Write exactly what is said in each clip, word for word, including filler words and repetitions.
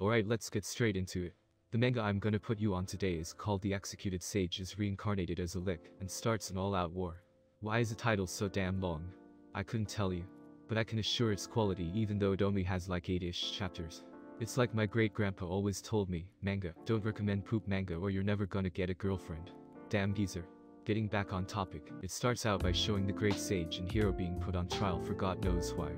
Alright, let's get straight into it. The manga I'm gonna put you on today is called The Executed Sage Is Reincarnated as a Lick and Starts an All-Out War. Why is the title so damn long? I couldn't tell you. But I can assure its quality, even though it only has like eight-ish chapters. It's like my great-grandpa always told me, manga, don't recommend poop manga or you're never gonna get a girlfriend. Damn geezer. Getting back on topic, it starts out by showing the great sage and hero being put on trial for God knows why.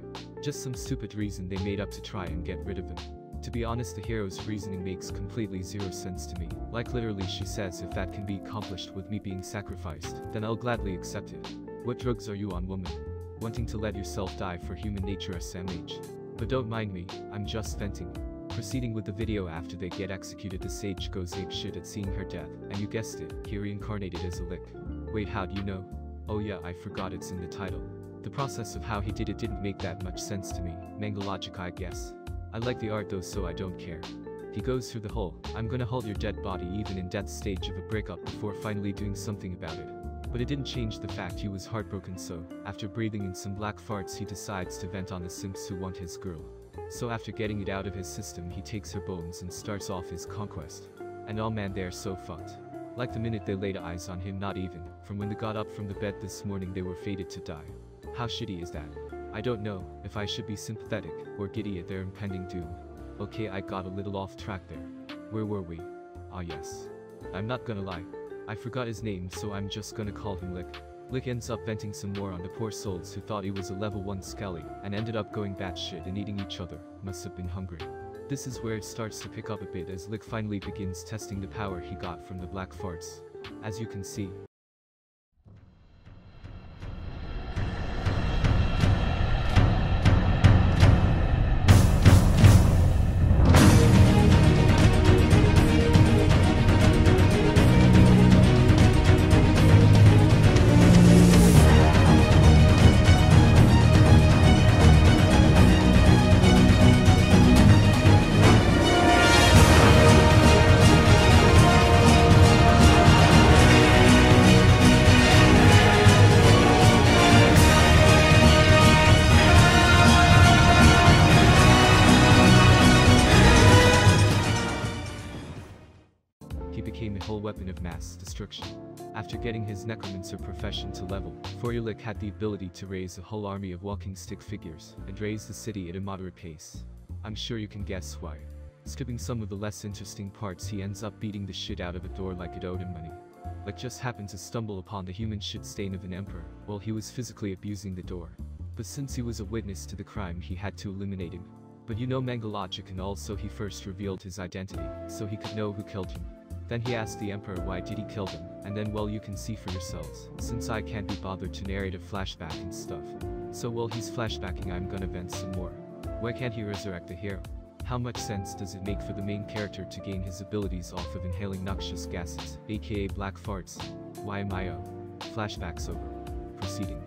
Just some stupid reason they made up to try and get rid of him. To be honest, the hero's reasoning makes completely zero sense to me. Like literally she says, if that can be accomplished with me being sacrificed, then I'll gladly accept it. What drugs are you on, woman? Wanting to let yourself die for human nature S M H. But don't mind me, I'm just venting. Proceeding with the video, after they get executed, the sage goes apeshit at seeing her death, and you guessed it, he reincarnated as a lick. Wait, how do you know? Oh yeah, I forgot it's in the title. The process of how he did it didn't make that much sense to me, manga logic I guess. I like the art though, so I don't care. He goes through the whole, I'm gonna hold your dead body even in death stage of a breakup before finally doing something about it. But it didn't change the fact he was heartbroken, so, after breathing in some black farts, he decides to vent on the simps who want his girl. So after getting it out of his system, he takes her bones and starts off his conquest. And oh man, they're so fucked. Like the minute they laid eyes on him, not even, from when they got up from the bed this morning, they were fated to die. How shitty is that? I don't know if I should be sympathetic or giddy at their impending doom. Okay, I got a little off track there. Where were we? Ah yes. I'm not gonna lie. I forgot his name, so I'm just gonna call him Lick. Lick ends up venting some more on the poor souls who thought he was a level one Skelly, and ended up going batshit and eating each other, must have been hungry. This is where it starts to pick up a bit as Lick finally begins testing the power he got from the black farts. As you can see, weapon of mass destruction. After getting his necromancer profession to level four, Lick had the ability to raise a whole army of walking stick figures, and raise the city at a moderate pace. I'm sure you can guess why. Skipping some of the less interesting parts, he ends up beating the shit out of a door like it owed him money. Lick just happened to stumble upon the human shit stain of an emperor, while he was physically abusing the door. But since he was a witness to the crime, he had to eliminate him. But you know manga logic, and also he first revealed his identity, so he could know who killed him. Then he asked the emperor why did he kill them, and then well you can see for yourselves, since I can't be bothered to narrate a flashback and stuff. So while he's flashbacking, I'm gonna vent some more. Why can't he resurrect the hero? How much sense does it make for the main character to gain his abilities off of inhaling noxious gases, aka black farts? Why am I oh? Flashback's over. Proceeding.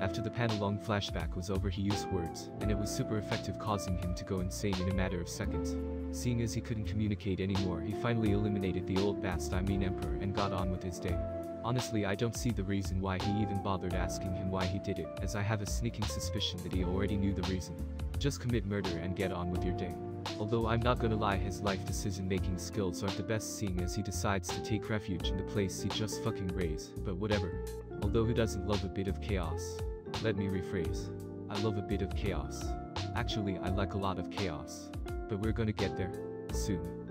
After the panel-long flashback was over, he used words, and it was super effective, causing him to go insane in a matter of seconds. Seeing as he couldn't communicate anymore, he finally eliminated the old bastard, I mean emperor, and got on with his day. Honestly, I don't see the reason why he even bothered asking him why he did it, as I have a sneaking suspicion that he already knew the reason. Just commit murder and get on with your day. Although I'm not gonna lie, his life decision-making skills aren't the best, seeing as he decides to take refuge in the place he just fucking raised, but whatever. Although who doesn't love a bit of chaos? Let me rephrase. I love a bit of chaos. Actually, I like a lot of chaos. But we're gonna get there. Soon.